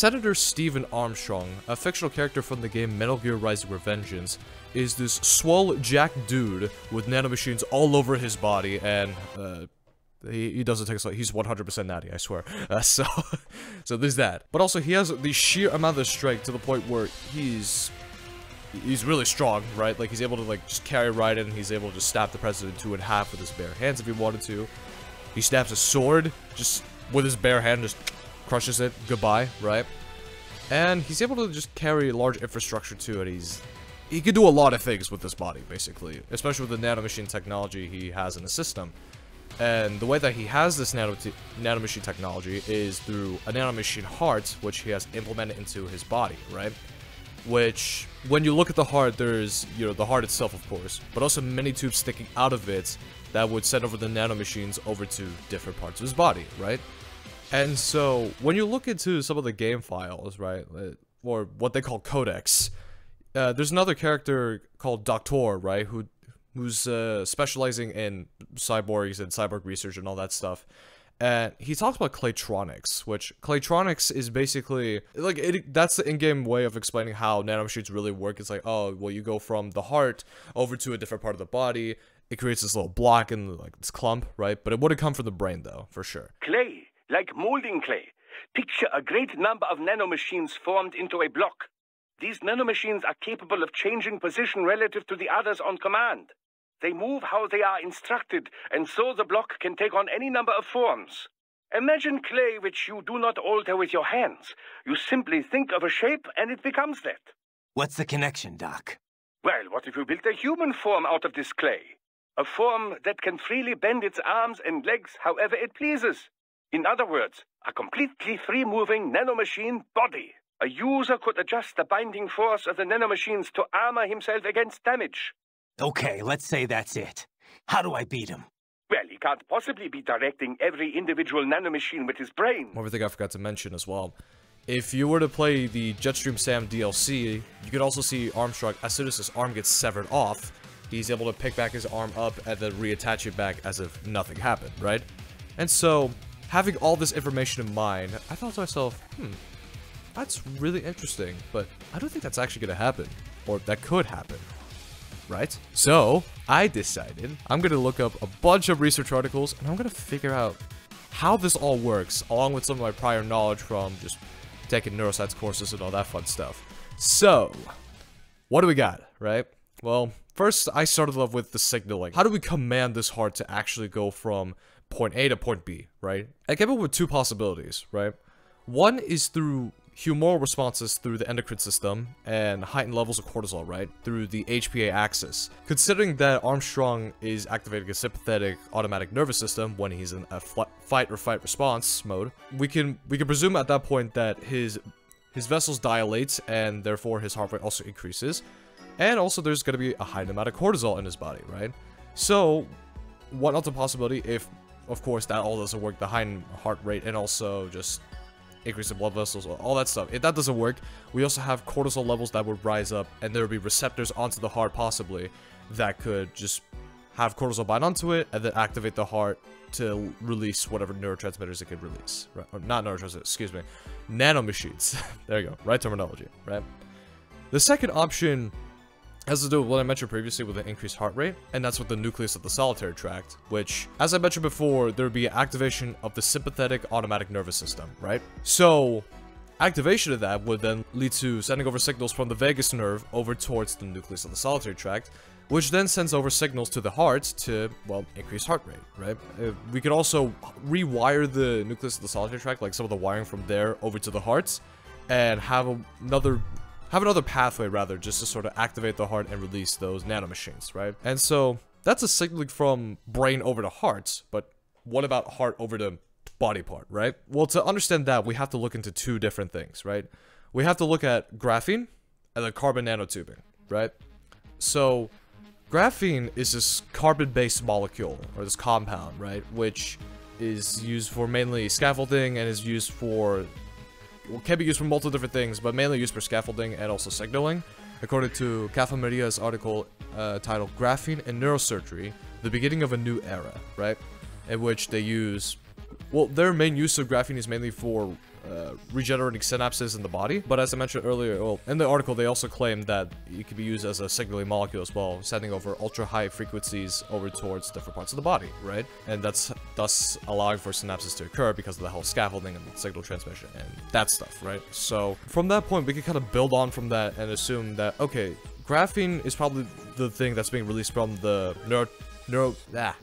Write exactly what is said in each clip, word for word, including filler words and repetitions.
Senator Stephen Armstrong, a fictional character from the game Metal Gear Rising Revengeance, is this swole jack dude with nanomachines all over his body, and uh, he, he doesn't take a slide. He's one hundred percent natty, I swear. Uh, so, so there's that. But also, he has the sheer amount of strength to the point where he's... He's really strong, right? Like, he's able to, like, just carry Raiden, and he's able to just stab the president two in half with his bare hands if he wanted to. He stabs a sword, just with his bare hand, just crushes it, goodbye, right? And he's able to just carry large infrastructure, too, and he's... He could do a lot of things with this body, basically. Especially with the nanomachine technology he has in the system. And the way that he has this nanot nanomachine technology is through a nanomachine heart, which he has implemented into his body, right? Which, when you look at the heart, there's, you know, the heart itself, of course, but also many tubes sticking out of it that would send over the nanomachines over to different parts of his body, right? And so, when you look into some of the game files, right, or what they call codecs, uh, there's another character called Doctor, right, who who's uh, specializing in cyborgs and cyborg research and all that stuff. And he talks about claytronics, which claytronics is basically like it, that's the in-game way of explaining how nanomachines really work. It's like, oh, well, you go from the heart over to a different part of the body. It creates this little block and like this clump, right? But it wouldn't come from the brain, though, for sure. Clay, like molding clay. Picture a great number of nanomachines formed into a block. These nanomachines are capable of changing position relative to the others on command. They move how they are instructed, and so the block can take on any number of forms. Imagine clay which you do not alter with your hands. You simply think of a shape, and it becomes that. What's the connection, Doc? Well, what if you built a human form out of this clay? A form that can freely bend its arms and legs however it pleases. In other words, a completely free-moving nanomachine body. A user could adjust the binding force of the nanomachines to armor himself against damage. Okay, let's say that's it. How do I beat him? Well, he can't possibly be directing every individual nanomachine with his brain. One thing I forgot to mention as well. If you were to play the Jetstream Sam D L C, you could also see Armstrong, as soon as his arm gets severed off, he's able to pick back his arm up and then reattach it back as if nothing happened, right? And so, having all this information in mind, I thought to myself, hmm, that's really interesting, but I don't think that's actually going to happen, or that could happen. Right? So, I decided I'm going to look up a bunch of research articles, and I'm going to figure out how this all works, along with some of my prior knowledge from just taking neuroscience courses and all that fun stuff. So, what do we got, right? Well, first, I started off with the signaling. How do we command this heart to actually go from point A to point B, right? I came up with two possibilities, right? One is through humoral responses through the endocrine system and heightened levels of cortisol, right, through the H P A axis. Considering that Armstrong is activating a sympathetic automatic nervous system when he's in a fight or flight response mode, we can we can presume at that point that his his vessels dilate and therefore his heart rate also increases, and also there's going to be a high amount of cortisol in his body, right? So, what else a possibility if, of course, that all doesn't work, the heightened heart rate and also just increase in blood vessels, all that stuff. If that doesn't work, we also have cortisol levels that would rise up, and there would be receptors onto the heart, possibly, that could just have cortisol bind onto it, and then activate the heart to release whatever neurotransmitters it could release. Right? Or not neurotransmitters, excuse me. Nanomachines. There you go. Right terminology, right? The second option has to do with what I mentioned previously with an increased heart rate, and that's with the nucleus of the solitary tract, which, as I mentioned before, there would be activation of the sympathetic automatic nervous system, right? So, activation of that would then lead to sending over signals from the vagus nerve over towards the nucleus of the solitary tract, which then sends over signals to the heart to, well, increase heart rate, right? We could also rewire the nucleus of the solitary tract, like some of the wiring from there over to the heart, and have another... Have another pathway, rather, just to sort of activate the heart and release those nanomachines, right? And so, that's a signaling from brain over to heart, but what about heart over to body part, right? Well, to understand that, we have to look into two different things, right? We have to look at graphene and the carbon nanotubing, right? So, graphene is this carbon-based molecule, or this compound, right? Which is used for mainly scaffolding and is used for... can be used for multiple different things, but mainly used for scaffolding and also signaling. According to Caffameria's article uh, titled Graphene in Neurosurgery: The Beginning of a New Era, right? In which they use Well, their main use of graphene is mainly for uh, regenerating synapses in the body, but as I mentioned earlier, well, in the article they also claim that it could be used as a signaling molecule as well, sending over ultra-high frequencies over towards different parts of the body, right? And that's thus allowing for synapses to occur because of the whole scaffolding and signal transmission and that stuff, right? So from that point, we can kind of build on from that and assume that, okay, graphene is probably the thing that's being released from the neuro... neuro... ah.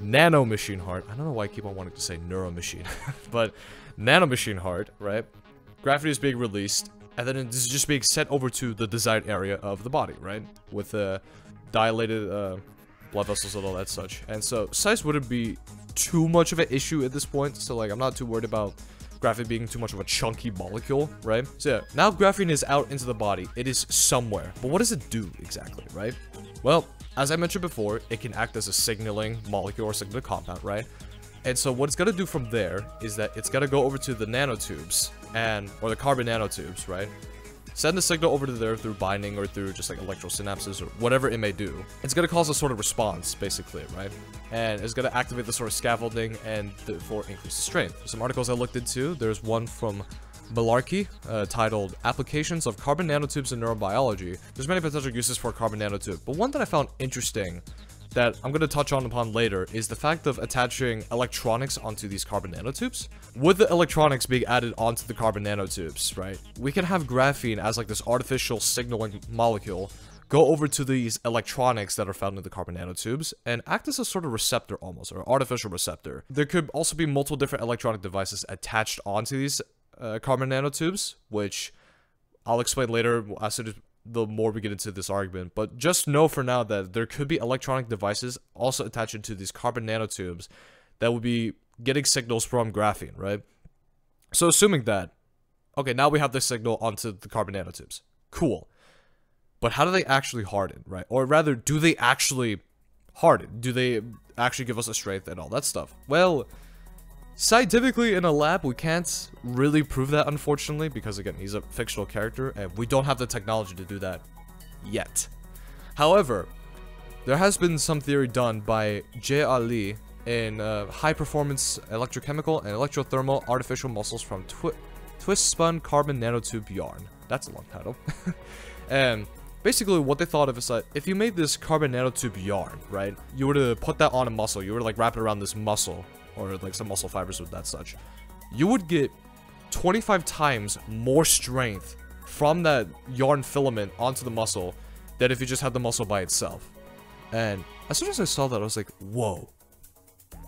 Nano machine heart. I don't know why I keep on wanting to say neuro machine, but nano machine heart, right? Graphene is being released, and then it's just being sent over to the desired area of the body, right? With uh, dilated uh, blood vessels and all that such. And so size wouldn't be too much of an issue at this point. So like, I'm not too worried about graphene being too much of a chunky molecule, right? So yeah, now graphene is out into the body. It is somewhere, but what does it do exactly, right? Well, as I mentioned before, it can act as a signaling molecule or signaling compound, right? And so what it's going to do from there is that it's going to go over to the nanotubes, and or the carbon nanotubes, right? Send the signal over to there through binding or through just like electro synapses or whatever it may do. It's going to cause a sort of response, basically, right? And it's going to activate the sort of scaffolding and therefore increase the strength. Some articles I looked into, there's one from Malarkey, uh, titled Applications of Carbon Nanotubes in Neurobiology. There's many potential uses for carbon nanotube, but one that I found interesting that I'm going to touch on upon later is the fact of attaching electronics onto these carbon nanotubes. With the electronics being added onto the carbon nanotubes, right, we can have graphene as like this artificial signaling molecule go over to these electronics that are found in the carbon nanotubes and act as a sort of receptor almost, or artificial receptor. There could also be multiple different electronic devices attached onto these Uh, carbon nanotubes, which I'll explain later as soon as the more we get into this argument, but just know for now that there could be electronic devices also attached to these carbon nanotubes that would be getting signals from graphene, right? So assuming that, okay, now we have this signal onto the carbon nanotubes, cool, but how do they actually harden, right? Or rather, do they actually harden? Do they actually give us a strength and all that stuff? Well, scientifically, in a lab, we can't really prove that, unfortunately, because again, he's a fictional character, and we don't have the technology to do that yet. However, there has been some theory done by J. Ali in uh, high performance electrochemical and electrothermal artificial muscles from twi twist spun carbon nanotube yarn. That's a long title. And basically, what they thought of is that if you made this carbon nanotube yarn, right, you were to put that on a muscle, you were to like wrap it around this muscle, or like some muscle fibers with that such, you would get twenty-five times more strength from that yarn filament onto the muscle than if you just had the muscle by itself. And as soon as I saw that, I was like, whoa,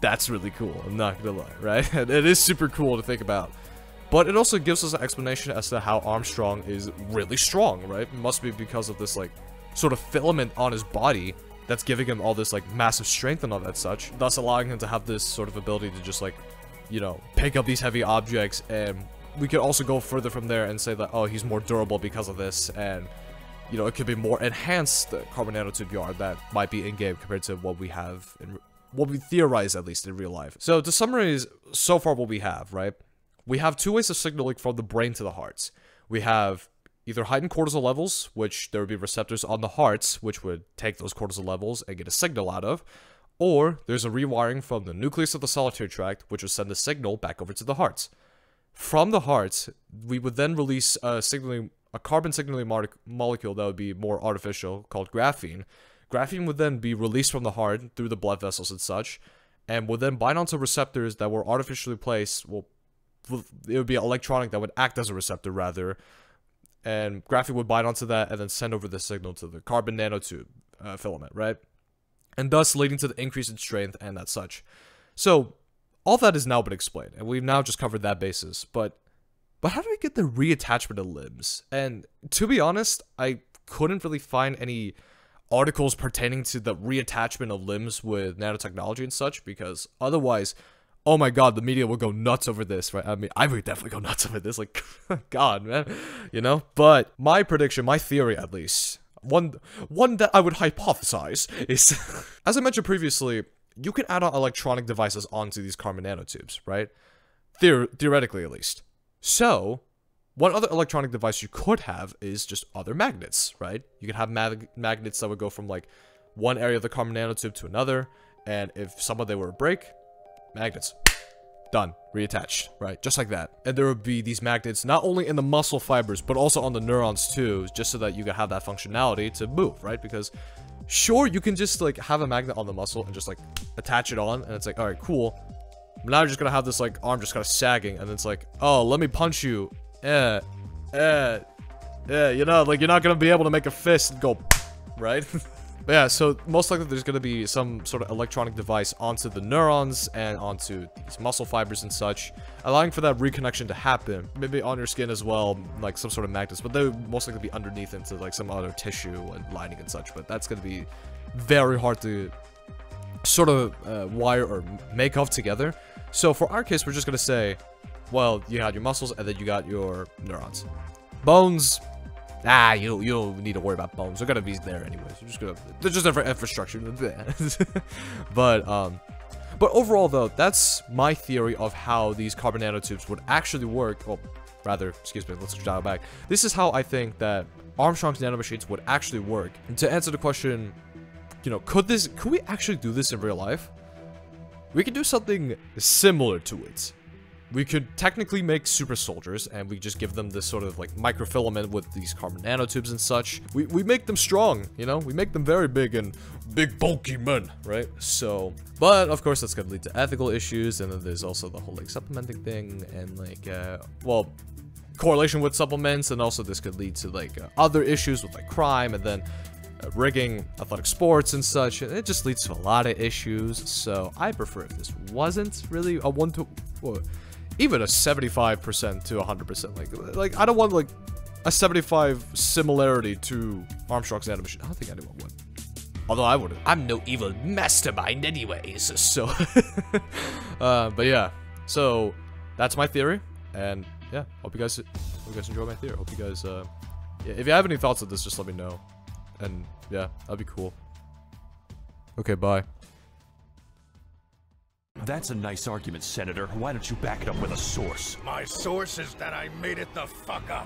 that's really cool, I'm not gonna lie, right? And it is super cool to think about. But it also gives us an explanation as to how Armstrong is really strong, right? It must be because of this like sort of filament on his body that's giving him all this like massive strength and all that such, thus allowing him to have this sort of ability to just like, you know, pick up these heavy objects. And we could also go further from there and say that, oh, he's more durable because of this, and you know, it could be more enhanced carbon nanotube yarn that might be in game compared to what we have in what we theorize, at least in real life. So to summarize so far what we have, right, we have two ways of signaling from the brain to the heart. We have either heightened cortisol levels, which there would be receptors on the hearts, which would take those cortisol levels and get a signal out of, or there's a rewiring from the nucleus of the solitary tract, which would send the signal back over to the hearts. From the hearts, we would then release a signaling, a carbon signaling mo molecule that would be more artificial, called graphene. Graphene would then be released from the heart through the blood vessels and such, and would then bind onto receptors that were artificially placed. Well, it would be electronic that would act as a receptor, rather, and graphene would bind onto that and then send over the signal to the carbon nanotube uh, filament, right? And thus leading to the increase in strength and that such. So all that has now been explained, and we've now just covered that basis. But but how do we get the reattachment of limbs? And to be honest, I couldn't really find any articles pertaining to the reattachment of limbs with nanotechnology and such, because otherwise, oh my god, the media will go nuts over this, right? I mean, I would definitely go nuts over this, like, god, man, you know? But my prediction, my theory at least, one one that I would hypothesize is, as I mentioned previously, you can add on electronic devices onto these carbon nanotubes, right? Theor theoretically, at least. So, one other electronic device you could have is just other magnets, right? You could have mag magnets that would go from, like, one area of the carbon nanotube to another, and if some of them were to break, magnets Done. Reattached, right? Just like that. And there would be these magnets not only in the muscle fibers, but also on the neurons too, just so that you can have that functionality to move, right? Because sure, you can just like have a magnet on the muscle and just like attach it on, and it's like, all right, cool. Now you're just gonna have this like arm just kind of sagging, and it's like, oh, let me punch you. Eh, eh, eh, you know, like you're not gonna be able to make a fist and go, right? But yeah, so most likely there's going to be some sort of electronic device onto the neurons and onto these muscle fibers and such, allowing for that reconnection to happen. Maybe on your skin as well, like some sort of magnets, but they would most likely be underneath into like some other tissue and lining and such, but that's going to be very hard to sort of uh, wire or make of together. So for our case, we're just going to say, well, you had your muscles and then you got your neurons. Bones... Ah, you, you don't need to worry about bones. They're gonna be there anyways. They're just gonna, they're just there for infrastructure. but, um, but overall though, that's my theory of how these carbon nanotubes would actually work. Well, rather, excuse me, let's dial back. This is how I think that Armstrong's nanomachines would actually work. And to answer the question, you know, could this, could we actually do this in real life? We could do something similar to it. We could technically make super soldiers, and we just give them this sort of like microfilament with these carbon nanotubes and such. We, we make them strong, you know? We make them very big and big bulky men, right? So, but of course that's gonna lead to ethical issues, and then there's also the whole like supplementing thing, and like, uh, well, correlation with supplements, and also this could lead to like uh, other issues with like crime, and then uh, rigging athletic sports and such. It just leads to a lot of issues, so I prefer if this wasn't really a one to... Whoa. Even a seventy-five percent to one hundred percent, like, like I don't want, like, a seventy-five similarity to Armstrong's animation. I don't think anyone would. Although I wouldn't. I'm no evil mastermind anyways, so. uh, but yeah, so that's my theory, and yeah, hope you guys, hope you guys enjoy my theory. Hope you guys, uh, yeah, if you have any thoughts on this, just let me know. And yeah, that'd be cool. Okay, bye. That's a nice argument, Senator. Why don't you back it up with a source? My source is that I made it the fuck up.